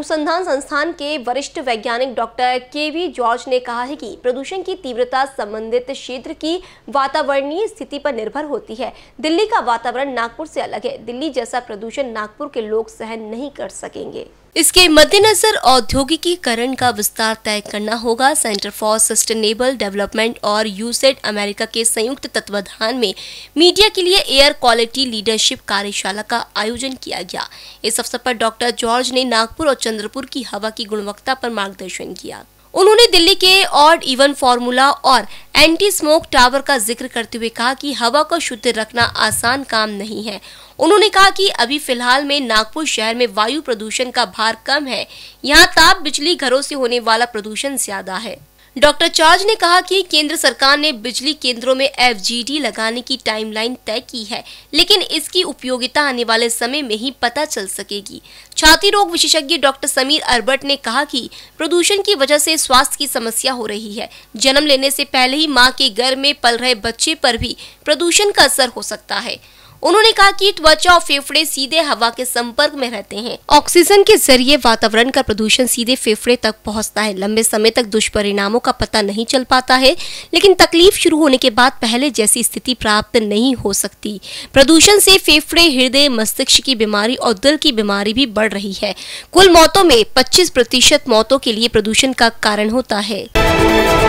अनुसंधान संस्थान के वरिष्ठ वैज्ञानिक डॉक्टर केवी जॉर्ज ने कहा है कि प्रदूषण की तीव्रता संबंधित क्षेत्र की वातावरणीय स्थिति पर निर्भर होती है। दिल्ली का वातावरण नागपुर से अलग है। दिल्ली जैसा प्रदूषण नागपुर के लोग सहन नहीं कर सकेंगे। इसके मद्देनजर औद्योगिकीकरण का विस्तार तय करना होगा। सेंटर फॉर सस्टेनेबल डेवलपमेंट और यूसेड अमेरिका के संयुक्त तत्वाधान में मीडिया के लिए एयर क्वालिटी लीडरशिप कार्यशाला का आयोजन किया गया। इस अवसर पर डॉक्टर जॉर्ज ने नागपुर और चंद्रपुर की हवा की गुणवत्ता पर मार्गदर्शन किया। उन्होंने दिल्ली के ऑड इवन फॉर्मूला और एंटी स्मोक टावर का जिक्र करते हुए कहा कि हवा को शुद्ध रखना आसान काम नहीं है। उन्होंने कहा कि अभी फिलहाल में नागपुर शहर में वायु प्रदूषण का भार कम है। यहाँ ताप बिजली घरों से होने वाला प्रदूषण ज्यादा है। डॉक्टर जॉर्ज ने कहा कि केंद्र सरकार ने बिजली केंद्रों में एफजीडी लगाने की टाइमलाइन तय की है, लेकिन इसकी उपयोगिता आने वाले समय में ही पता चल सकेगी। छाती रोग विशेषज्ञ डॉक्टर समीर अर्बट ने कहा कि प्रदूषण की वजह से स्वास्थ्य की समस्या हो रही है। जन्म लेने से पहले ही मां के गर्भ में पल रहे बच्चे पर भी प्रदूषण का असर हो सकता है। उन्होंने कहा कि त्वचा और फेफड़े सीधे हवा के संपर्क में रहते हैं। ऑक्सीजन के जरिए वातावरण का प्रदूषण सीधे फेफड़े तक पहुंचता है। लंबे समय तक दुष्परिणामों का पता नहीं चल पाता है, लेकिन तकलीफ शुरू होने के बाद पहले जैसी स्थिति प्राप्त नहीं हो सकती। प्रदूषण से फेफड़े, हृदय, मस्तिष्क की बीमारी और दिल की बीमारी भी बढ़ रही है। कुल मौतों में 25% मौतों के लिए प्रदूषण का कारण होता है।